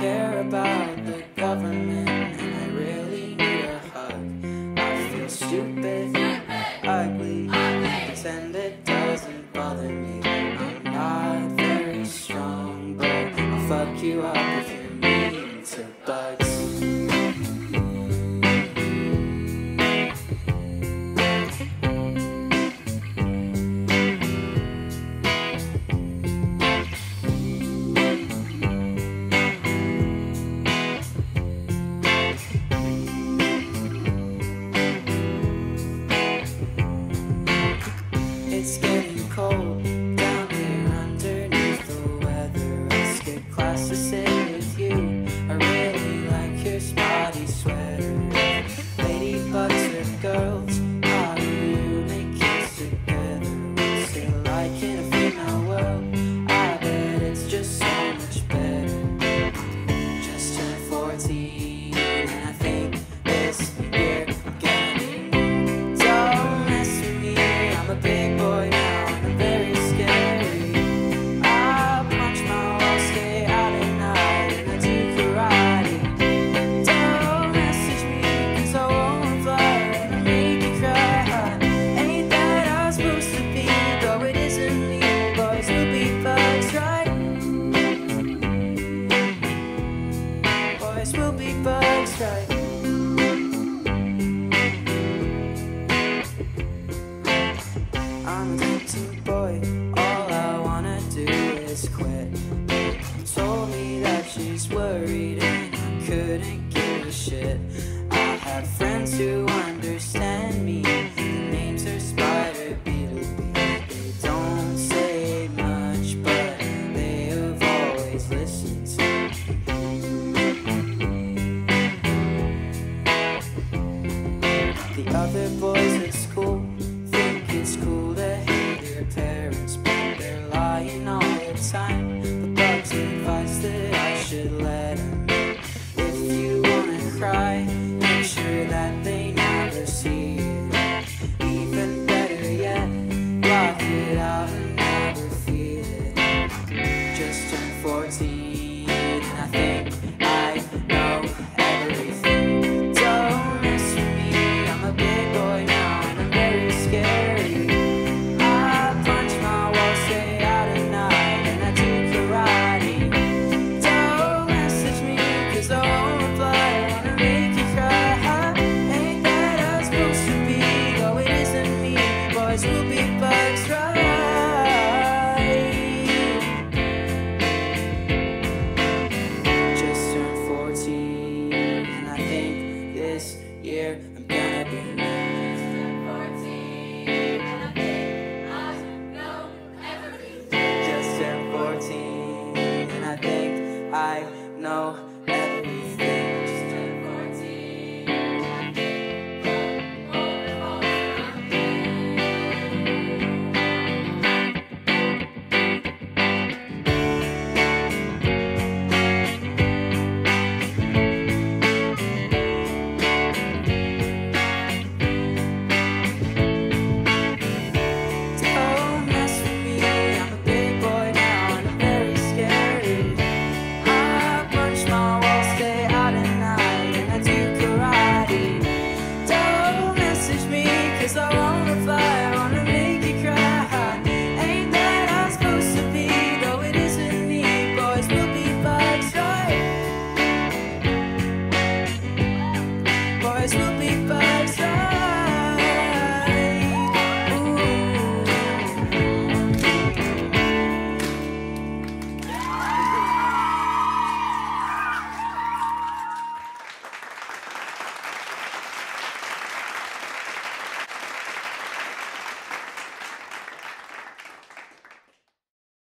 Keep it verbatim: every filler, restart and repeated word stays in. care about the government, and I really need a hug. I feel stupid, ugly, pretend it doesn't bother me. I'm not very strong, but I'll fuck you up if you're mean to bugs. It's getting cold down here underneath the weather. I skip class to sit with you. I really like your spotty sweater. Ladybugs are girls. How do you make kids together? What's it like in a female world? I bet it's just so much better. Just turned fourteen, and I think this year I'm getting. Don't mess with me, I'm a big boy. Boys will be bugs, right? I'm a good boy, all I wanna do is quit. They told me that she's worried and I couldn't give a shit. I have friends who understand me, their names are Spider Beetle Bee. They don't say much, but they have always listened to me. The other boys at school think it's cool to hate their parents, but they're lying all the time. The bugs advise that I should let them in. If you wanna cry, make sure that they never see it. Even better yet, block it out and never feel it. Just turn fourteen, and I think I know everything. Will be bugs, right? Just turned fourteen, and I think this year I'm gonna be mean. Just turned fourteen, and I think I know everything. Just turned fourteen, and I think I know everything.